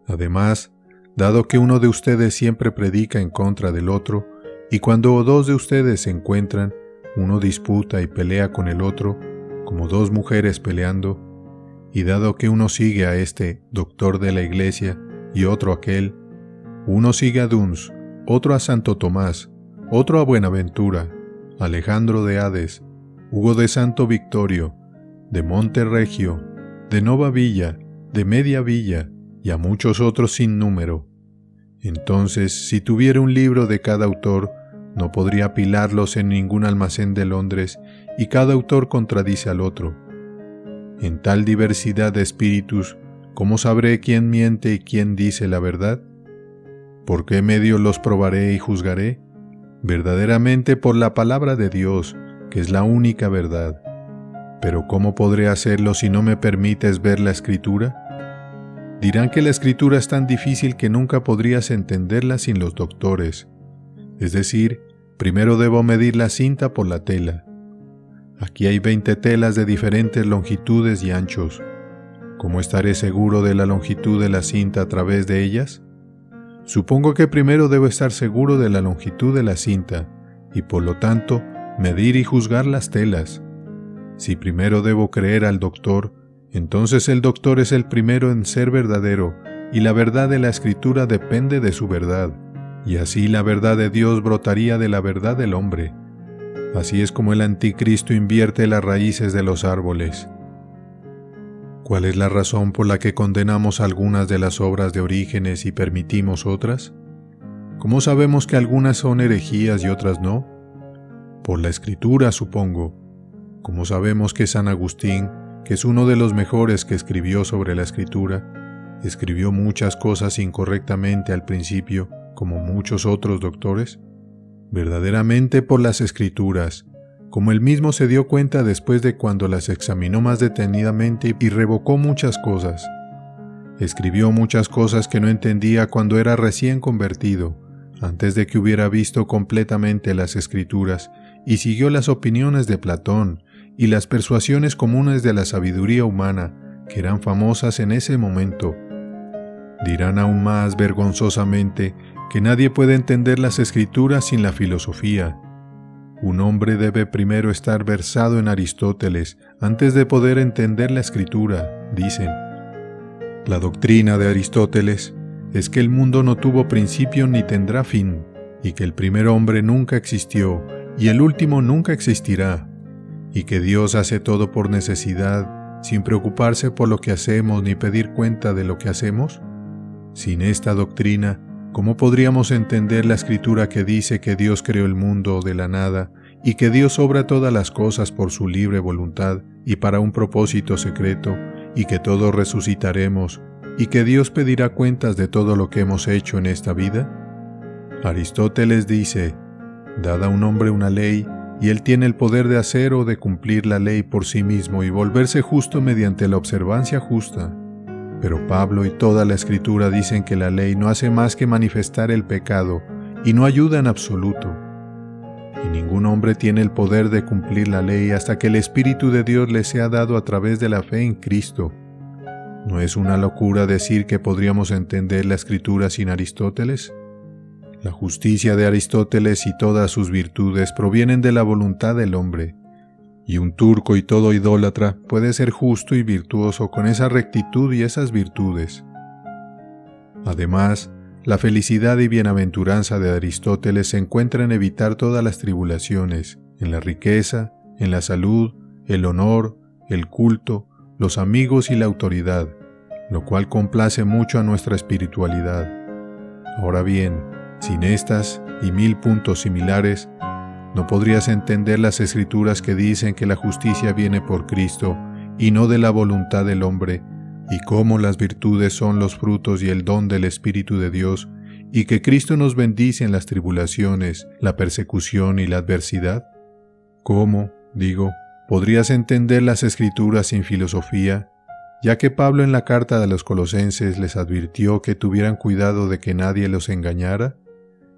Además, dado que uno de ustedes siempre predica en contra del otro, y cuando dos de ustedes se encuentran, uno disputa y pelea con el otro, como dos mujeres peleando, y dado que uno sigue a este doctor de la iglesia y otro a aquel, uno sigue a Duns, otro a Santo Tomás, otro a Buenaventura, Alejandro de Hades, Hugo de Santo Victorio, de Monterregio, de Nova Villa, de Media Villa, y a muchos otros sin número. Entonces, si tuviera un libro de cada autor, no podría apilarlos en ningún almacén de Londres, y cada autor contradice al otro. En tal diversidad de espíritus, ¿cómo sabré quién miente y quién dice la verdad? ¿Por qué medio los probaré y juzgaré? Verdaderamente por la palabra de Dios, que es la única verdad. Pero ¿cómo podré hacerlo si no me permites ver la Escritura? Dirán que la Escritura es tan difícil que nunca podrías entenderla sin los doctores. Es decir, primero debo medir la cinta por la tela. Aquí hay 20 telas de diferentes longitudes y anchos. ¿Cómo estaré seguro de la longitud de la cinta a través de ellas? Supongo que primero debo estar seguro de la longitud de la cinta, y por lo tanto, medir y juzgar las telas. Si primero debo creer al doctor, entonces el doctor es el primero en ser verdadero, y la verdad de la Escritura depende de su verdad, y así la verdad de Dios brotaría de la verdad del hombre. Así es como el anticristo invierte las raíces de los árboles. ¿Cuál es la razón por la que condenamos algunas de las obras de Orígenes y permitimos otras? ¿Cómo sabemos que algunas son herejías y otras no? Por la Escritura, supongo. ¿Cómo sabemos que San Agustín, que es uno de los mejores que escribió sobre la Escritura, escribió muchas cosas incorrectamente al principio, como muchos otros doctores? Verdaderamente por las Escrituras, como él mismo se dio cuenta después de cuando las examinó más detenidamente y revocó muchas cosas. Escribió muchas cosas que no entendía cuando era recién convertido, antes de que hubiera visto completamente las Escrituras, y siguió las opiniones de Platón y las persuasiones comunes de la sabiduría humana, que eran famosas en ese momento. Dirán aún más vergonzosamente que nadie puede entender las Escrituras sin la filosofía. Un hombre debe primero estar versado en Aristóteles antes de poder entender la Escritura, dicen. La doctrina de Aristóteles es que el mundo no tuvo principio ni tendrá fin, y que el primer hombre nunca existió y el último nunca existirá, y que Dios hace todo por necesidad, sin preocuparse por lo que hacemos ni pedir cuenta de lo que hacemos. Sin esta doctrina, ¿cómo podríamos entender la Escritura que dice que Dios creó el mundo de la nada y que Dios obra todas las cosas por su libre voluntad y para un propósito secreto, y que todos resucitaremos, y que Dios pedirá cuentas de todo lo que hemos hecho en esta vida? Aristóteles dice: dad a un hombre una ley, y él tiene el poder de hacer o de cumplir la ley por sí mismo y volverse justo mediante la observancia justa. Pero Pablo y toda la Escritura dicen que la ley no hace más que manifestar el pecado y no ayuda en absoluto. Y ningún hombre tiene el poder de cumplir la ley hasta que el Espíritu de Dios le sea dado a través de la fe en Cristo. ¿No es una locura decir que podríamos entender la Escritura sin Aristóteles? La justicia de Aristóteles y todas sus virtudes provienen de la voluntad del hombre. Y un turco y todo idólatra puede ser justo y virtuoso con esa rectitud y esas virtudes. Además, la felicidad y bienaventuranza de Aristóteles se encuentra en evitar todas las tribulaciones, en la riqueza, en la salud, el honor, el culto, los amigos y la autoridad, lo cual complace mucho a nuestra espiritualidad. Ahora bien, sin estas y 1000 puntos similares, no podrías entender las Escrituras que dicen que la justicia viene por Cristo y no de la voluntad del hombre, y cómo las virtudes son los frutos y el don del Espíritu de Dios, y que Cristo nos bendice en las tribulaciones, la persecución y la adversidad? ¿Cómo, digo, podrías entender las Escrituras sin filosofía, ya que Pablo en la carta de los Colosenses les advirtió que tuvieran cuidado de que nadie los engañara,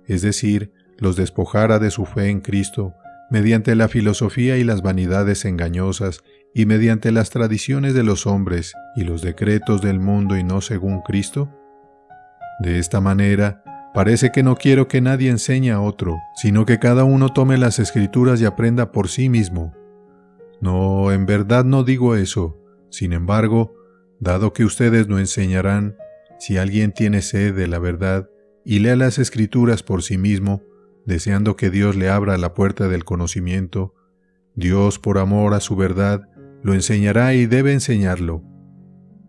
es decir, los despojara de su fe en Cristo, mediante la filosofía y las vanidades engañosas, y mediante las tradiciones de los hombres y los decretos del mundo y no según Cristo? De esta manera, parece que no quiero que nadie enseñe a otro, sino que cada uno tome las Escrituras y aprenda por sí mismo. No, en verdad no digo eso. Sin embargo, dado que ustedes no enseñarán, si alguien tiene sed de la verdad y lea las Escrituras por sí mismo, deseando que Dios le abra la puerta del conocimiento, Dios, por amor a su verdad, lo enseñará y debe enseñarlo.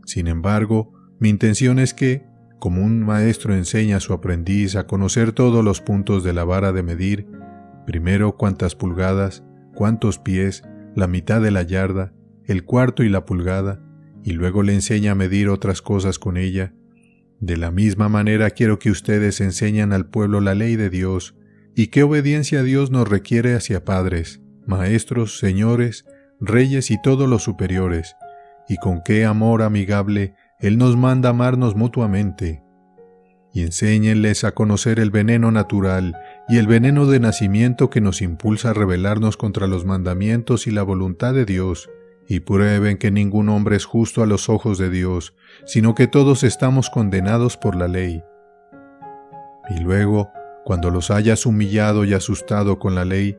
Sin embargo, mi intención es que, como un maestro enseña a su aprendiz a conocer todos los puntos de la vara de medir, primero cuántas pulgadas, cuántos pies, la mitad de la yarda, el cuarto y la pulgada, y luego le enseña a medir otras cosas con ella, de la misma manera quiero que ustedes enseñen al pueblo la ley de Dios, y qué obediencia a Dios nos requiere hacia padres, maestros, señores, reyes y todos los superiores, y con qué amor amigable Él nos manda amarnos mutuamente. Y enséñenles a conocer el veneno natural y el veneno de nacimiento que nos impulsa a rebelarnos contra los mandamientos y la voluntad de Dios, y prueben que ningún hombre es justo a los ojos de Dios, sino que todos estamos condenados por la ley. Y luego, cuando los hayas humillado y asustado con la ley,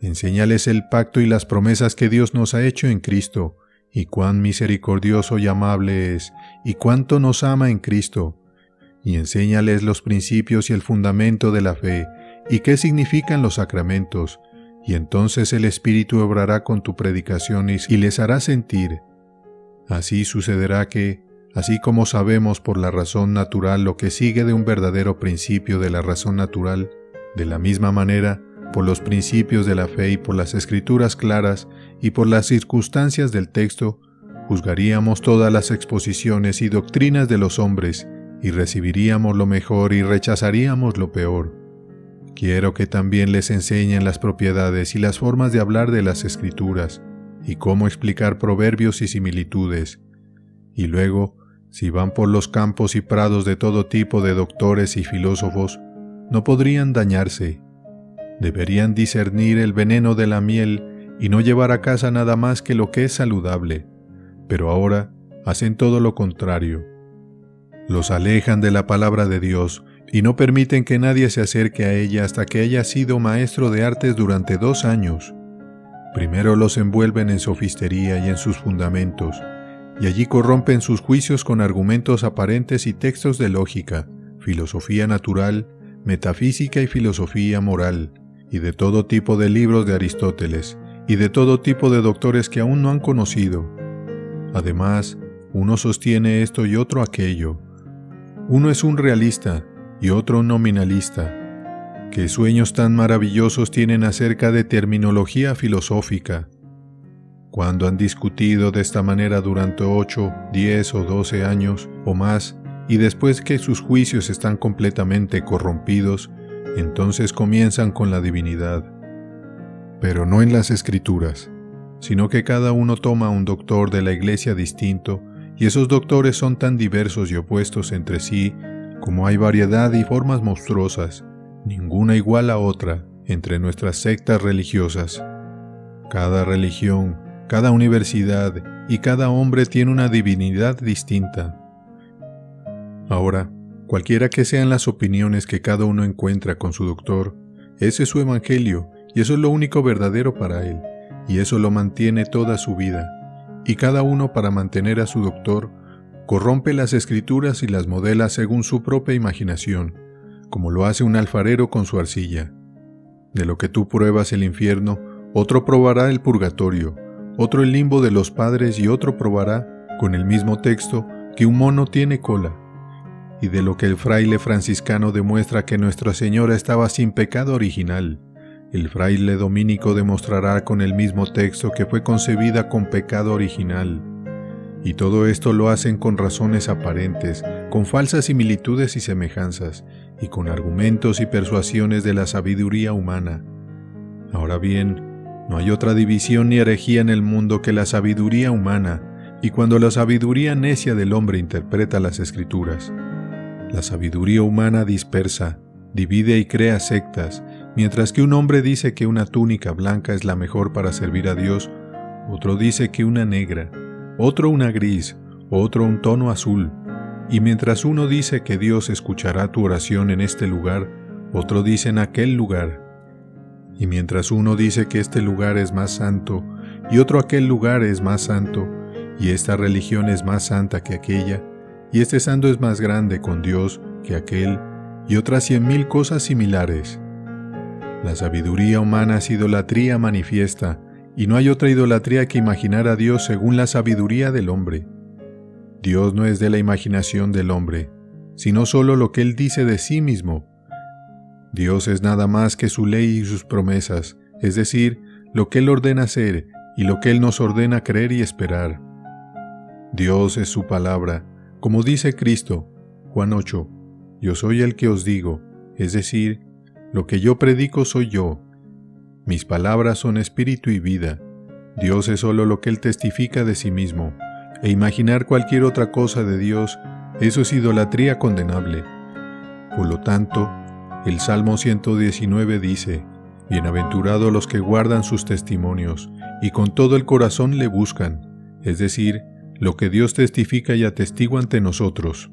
enséñales el pacto y las promesas que Dios nos ha hecho en Cristo, y cuán misericordioso y amable es, y cuánto nos ama en Cristo. Y enséñales los principios y el fundamento de la fe, y qué significan los sacramentos, y entonces el Espíritu obrará con tu predicación y les hará sentir. Así sucederá que, así como sabemos por la razón natural lo que sigue de un verdadero principio de la razón natural, de la misma manera, por los principios de la fe y por las Escrituras claras y por las circunstancias del texto, juzgaríamos todas las exposiciones y doctrinas de los hombres y recibiríamos lo mejor y rechazaríamos lo peor. Quiero que también les enseñen las propiedades y las formas de hablar de las Escrituras y cómo explicar proverbios y similitudes. Y luego, si van por los campos y prados de todo tipo de doctores y filósofos, no podrían dañarse. Deberían discernir el veneno de la miel y no llevar a casa nada más que lo que es saludable. Pero ahora hacen todo lo contrario. Los alejan de la palabra de Dios y no permiten que nadie se acerque a ella hasta que haya sido maestro de artes durante 2 años. Primero los envuelven en sofistería y en sus fundamentos, y allí corrompen sus juicios con argumentos aparentes y textos de lógica, filosofía natural, metafísica y filosofía moral, y de todo tipo de libros de Aristóteles, y de todo tipo de doctores que aún no han conocido. Además, uno sostiene esto y otro aquello. Uno es un realista y otro un nominalista. ¿Qué sueños tan maravillosos tienen acerca de terminología filosófica? Cuando han discutido de esta manera durante 8, 10 o 12 años o más, y después que sus juicios están completamente corrompidos, entonces comienzan con la divinidad. Pero no en las Escrituras, sino que cada uno toma un doctor de la Iglesia distinto, y esos doctores son tan diversos y opuestos entre sí, como hay variedad y formas monstruosas, ninguna igual a otra, entre nuestras sectas religiosas. Cada religión, cada universidad y cada hombre tiene una divinidad distinta. Ahora, cualquiera que sean las opiniones que cada uno encuentra con su doctor, ese es su evangelio y eso es lo único verdadero para él, y eso lo mantiene toda su vida. Y cada uno, para mantener a su doctor, corrompe las Escrituras y las modela según su propia imaginación, como lo hace un alfarero con su arcilla. De lo que tú pruebas el infierno, otro probará el purgatorio, otro el limbo de los padres y otro probará, con el mismo texto, que un mono tiene cola. Y de lo que el fraile franciscano demuestra que Nuestra Señora estaba sin pecado original, el fraile dominico demostrará con el mismo texto que fue concebida con pecado original. Y todo esto lo hacen con razones aparentes, con falsas similitudes y semejanzas, y con argumentos y persuasiones de la sabiduría humana. Ahora bien, no hay otra división ni herejía en el mundo que la sabiduría humana, y cuando la sabiduría necia del hombre interpreta las Escrituras. La sabiduría humana dispersa, divide y crea sectas, mientras que un hombre dice que una túnica blanca es la mejor para servir a Dios, otro dice que una negra, otro una gris, otro un tono azul. Y mientras uno dice que Dios escuchará tu oración en este lugar, otro dice en aquel lugar. Y mientras uno dice que este lugar es más santo, y otro aquel lugar es más santo, y esta religión es más santa que aquella, y este santo es más grande con Dios que aquel, y otras 100.000 cosas similares. La sabiduría humana es idolatría manifiesta, y no hay otra idolatría que imaginar a Dios según la sabiduría del hombre. Dios no es de la imaginación del hombre, sino solo lo que Él dice de sí mismo. Dios es nada más que su ley y sus promesas, es decir, lo que Él ordena hacer y lo que Él nos ordena creer y esperar. Dios es su palabra, como dice Cristo, Juan 8, «Yo soy el que os digo», es decir, lo que yo predico soy yo. Mis palabras son espíritu y vida. Dios es solo lo que Él testifica de sí mismo, e imaginar cualquier otra cosa de Dios, eso es idolatría condenable. Por lo tanto, el Salmo 119 dice, «Bienaventurados los que guardan sus testimonios, y con todo el corazón le buscan», es decir, lo que Dios testifica y atestigua ante nosotros.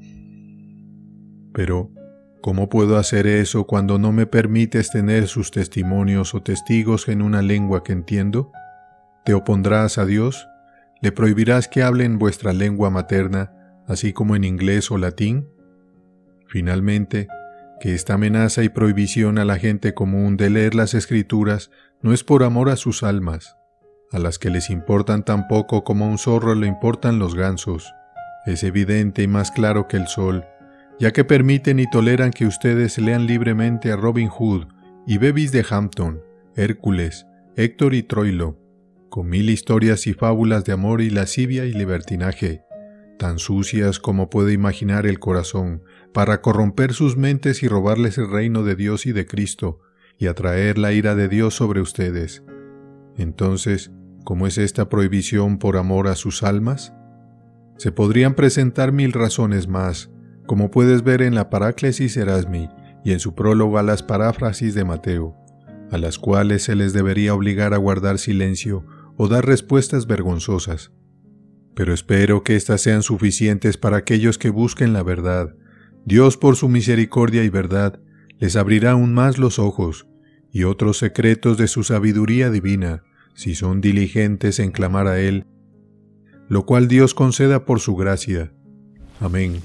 Pero, ¿cómo puedo hacer eso cuando no me permites tener sus testimonios o testigos en una lengua que entiendo? ¿Te opondrás a Dios? ¿Le prohibirás que hable en vuestra lengua materna, así como en inglés o latín? Finalmente, que esta amenaza y prohibición a la gente común de leer las Escrituras no es por amor a sus almas, a las que les importan tan poco como a un zorro le importan los gansos. Es evidente y más claro que el sol, ya que permiten y toleran que ustedes lean libremente a Robin Hood y Bevis de Hampton, Hércules, Héctor y Troilo, con 1000 historias y fábulas de amor y lascivia y libertinaje, tan sucias como puede imaginar el corazón, para corromper sus mentes y robarles el reino de Dios y de Cristo, y atraer la ira de Dios sobre ustedes. Entonces, ¿cómo es esta prohibición por amor a sus almas? Se podrían presentar 1000 razones más, como puedes ver en la Paráclesis Erasmi y en su prólogo a las paráfrasis de Mateo, a las cuales se les debería obligar a guardar silencio o dar respuestas vergonzosas. Pero espero que éstas sean suficientes para aquellos que busquen la verdad. Dios, por su misericordia y verdad, les abrirá aún más los ojos y otros secretos de su sabiduría divina, si son diligentes en clamar a Él, lo cual Dios conceda por su gracia. Amén.